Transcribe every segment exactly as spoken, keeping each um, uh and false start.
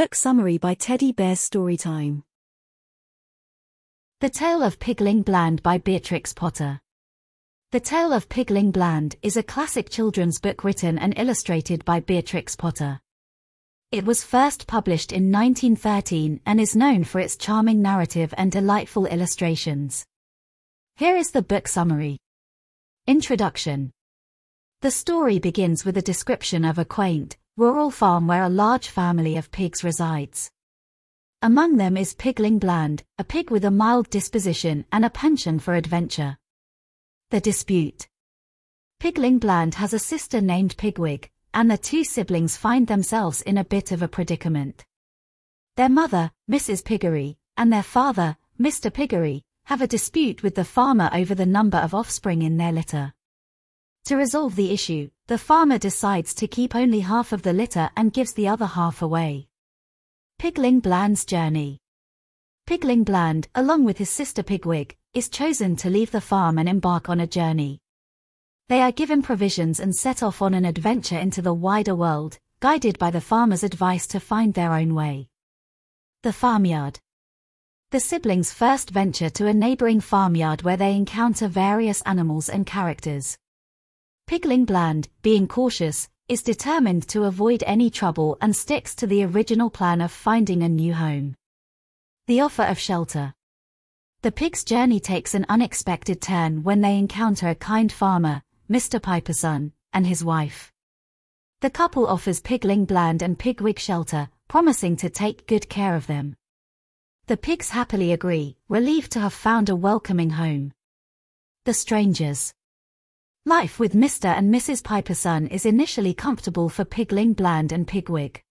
Book summary by Teddy Bear's Storytime. The Tale of Pigling Bland by Beatrix Potter. The Tale of Pigling Bland is a classic children's book written and illustrated by Beatrix Potter. It was first published in nineteen thirteen and is known for its charming narrative and delightful illustrations. Here is the book summary. Introduction. The story begins with a description of a quaint, rural farm where a large family of pigs resides. Among them is Pigling Bland, a pig with a mild disposition and a penchant for adventure. The dispute. Pigling Bland has a sister named Pigwig, and the two siblings find themselves in a bit of a predicament. Their mother, Missus Piggery, and their father, Mister Piggery, have a dispute with the farmer over the number of offspring in their litter. To resolve the issue, the farmer decides to keep only half of the litter and gives the other half away. Pigling Bland's journey. Pigling Bland, along with his sister Pigwig, is chosen to leave the farm and embark on a journey. They are given provisions and set off on an adventure into the wider world, guided by the farmer's advice to find their own way. The farmyard. The siblings first venture to a neighboring farmyard where they encounter various animals and characters. Pigling Bland, being cautious, is determined to avoid any trouble and sticks to the original plan of finding a new home. The offer of shelter. The pig's journey takes an unexpected turn when they encounter a kind farmer, Mister Piperson, and his wife. The couple offers Pigling Bland and Pigwig shelter, promising to take good care of them. The pigs happily agree, relieved to have found a welcoming home. The strangers. Life with Mister and Missus Piperson is initially comfortable for Pigling Bland and Pigwig.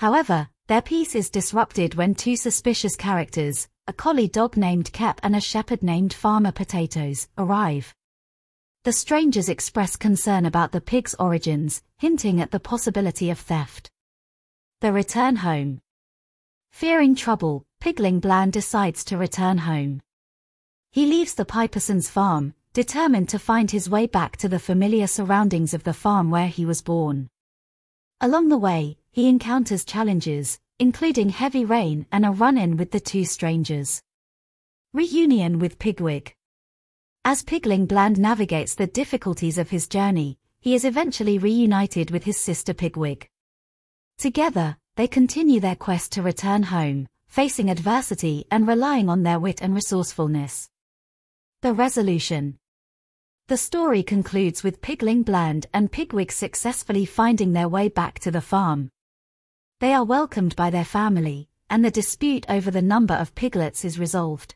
However, their peace is disrupted when two suspicious characters, a collie dog named Kep and a shepherd named Farmer Potatoes, arrive. The strangers express concern about the pig's origins, hinting at the possibility of theft. The return home. Fearing trouble, Pigling Bland decides to return home. He leaves the Piperson's farm, determined to find his way back to the familiar surroundings of the farm where he was born. Along the way, he encounters challenges, including heavy rain and a run-in with the two strangers. Reunion with Pigwig. As Pigling Bland navigates the difficulties of his journey, he is eventually reunited with his sister Pigwig. Together, they continue their quest to return home, facing adversity and relying on their wit and resourcefulness. The resolution. The story concludes with Pigling Bland and Pigwig successfully finding their way back to the farm. They are welcomed by their family, and the dispute over the number of piglets is resolved.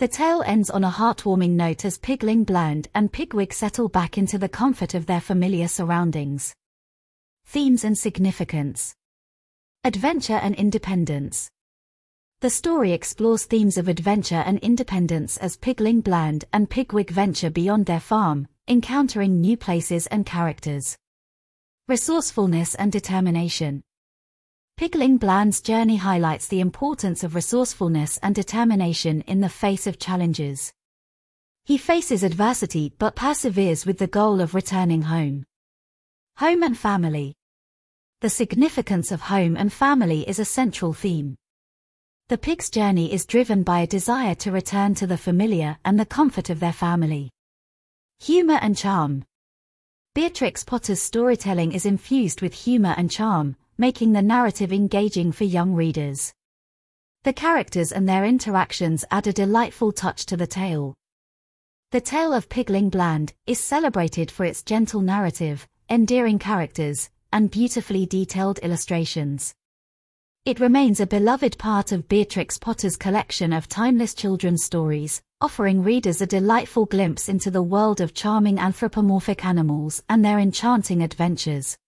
The tale ends on a heartwarming note as Pigling Bland and Pigwig settle back into the comfort of their familiar surroundings. Themes and significance. Adventure and independence. The story explores themes of adventure and independence as Pigling Bland and Pigwig venture beyond their farm, encountering new places and characters. Resourcefulness and determination. Pigling Bland's journey highlights the importance of resourcefulness and determination in the face of challenges. He faces adversity but perseveres with the goal of returning home. Home and family. The significance of home and family is a central theme. The pig's journey is driven by a desire to return to the familiar and the comfort of their family. Humor and charm. Beatrix Potter's storytelling is infused with humor and charm, making the narrative engaging for young readers. The characters and their interactions add a delightful touch to the tale. The Tale of Pigling Bland is celebrated for its gentle narrative, endearing characters, and beautifully detailed illustrations. It remains a beloved part of Beatrix Potter's collection of timeless children's stories, offering readers a delightful glimpse into the world of charming anthropomorphic animals and their enchanting adventures.